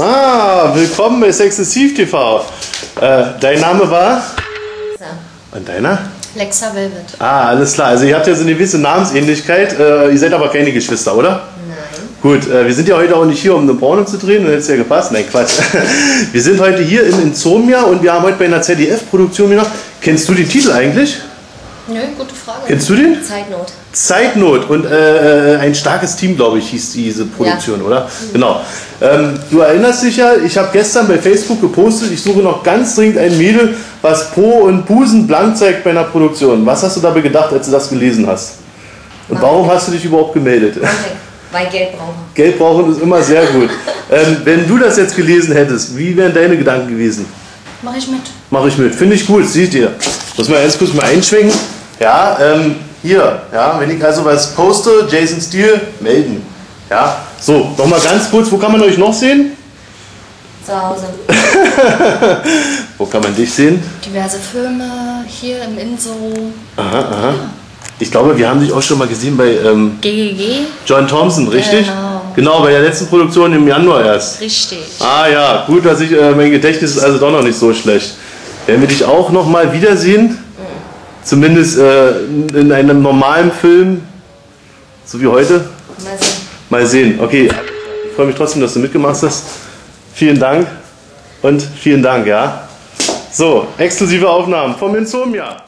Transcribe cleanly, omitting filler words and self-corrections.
Ah, willkommen bei SexzessivTV. Dein Name war? Alexa. Und deiner? Alexa Velvet. Ah, alles klar. Also ihr habt ja so eine gewisse Namensähnlichkeit. Ihr seid aber keine Geschwister, oder? Nein. Gut, wir sind ja heute auch nicht hier, um eine Porno zu drehen. Dann hätte es ja gepasst. Nein, Quatsch. Wir sind heute hier in Insomnia und wir haben heute bei einer ZDF-Produktion gemacht. Kennst du den Titel eigentlich? Nö, gute Frage. Kennst du den? Zeitnot. Zeitnot und ein starkes Team, glaube ich, hieß diese Produktion, ja. Oder? Mhm. Genau. Du erinnerst dich ja, ich habe gestern bei Facebook gepostet, ich suche noch ganz dringend ein Mädel, was Po und Busen blank zeigt bei einer Produktion. Was hast du dabei gedacht, als du das gelesen hast? Und warum hast du dich überhaupt gemeldet? Okay. Weil Geld brauchen. Geld brauchen ist immer sehr gut. Wenn du das jetzt gelesen hättest, wie wären deine Gedanken gewesen? Mach ich mit. Mach ich mit. Finde ich gut, seht ihr. Muss man ganz kurz mal einschwingen. Ja, hier, ja, wenn ich also was poste, Jason Steele, melden. Ja, so, nochmal ganz kurz, wo kann man euch noch sehen? Zu Hause. Wo kann man dich sehen? Diverse Filme, hier im Inso. Aha, aha. Ja. Ich glaube, wir haben dich auch schon mal gesehen bei GGG. John Thompson, richtig? Genau. Genau, bei der letzten Produktion im Januar erst. Richtig. Ah ja, gut, dass ich, mein Gedächtnis ist also doch noch nicht so schlecht. Werden wir dich auch nochmal wiedersehen? Zumindest in einem normalen Film, so wie heute. Mal sehen. Mal sehen. Okay, ich freue mich trotzdem, dass du mitgemacht hast. Vielen Dank und vielen Dank, ja. So, exklusive Aufnahmen vom Insomnia.